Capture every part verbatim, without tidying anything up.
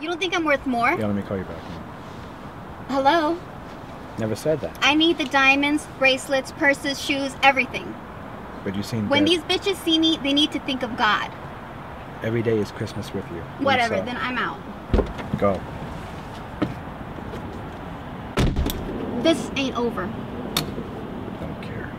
You don't think I'm worth more? Yeah, let me call you back. Hello? Never said that. I need the diamonds, bracelets, purses, shoes, everything. But you seem When these bitches see me, they need to think of God. Every day is Christmas with you. Whatever, then I'm out. Go. This ain't over. Don't care.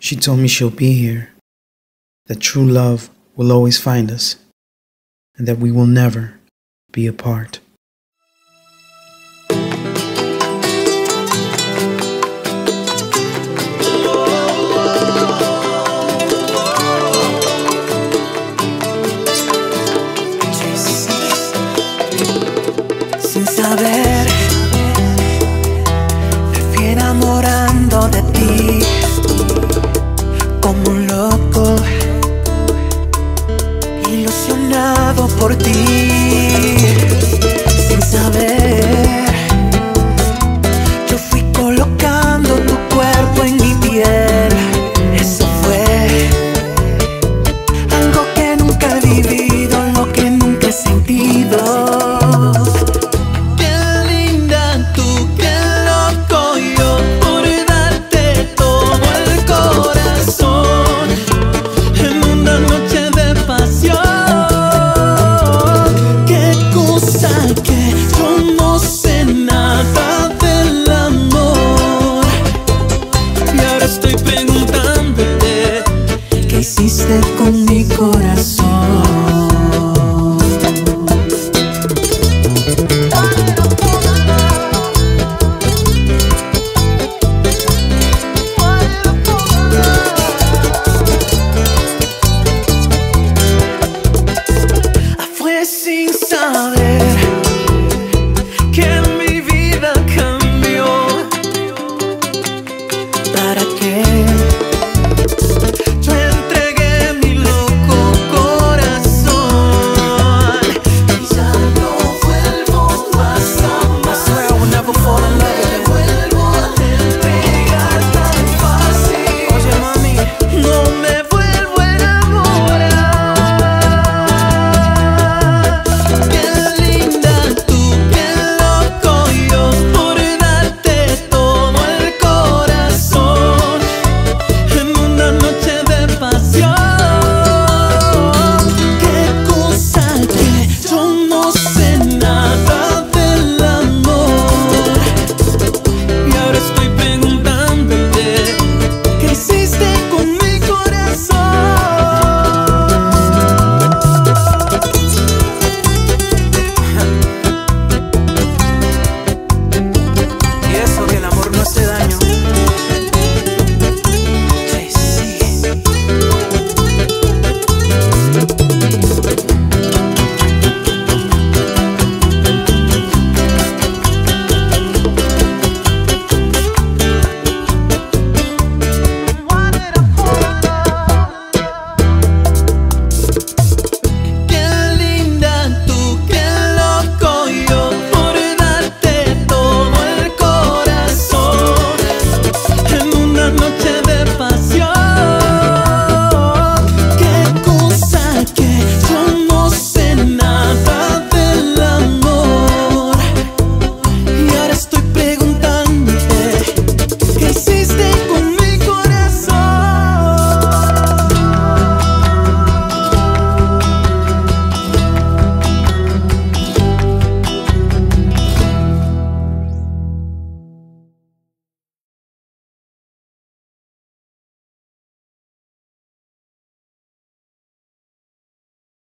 She told me she'll be here, that true love will always find us, and that we will never be apart. Sin saber, me fui enamorando de ti. Como un loco, ilusionado por ti.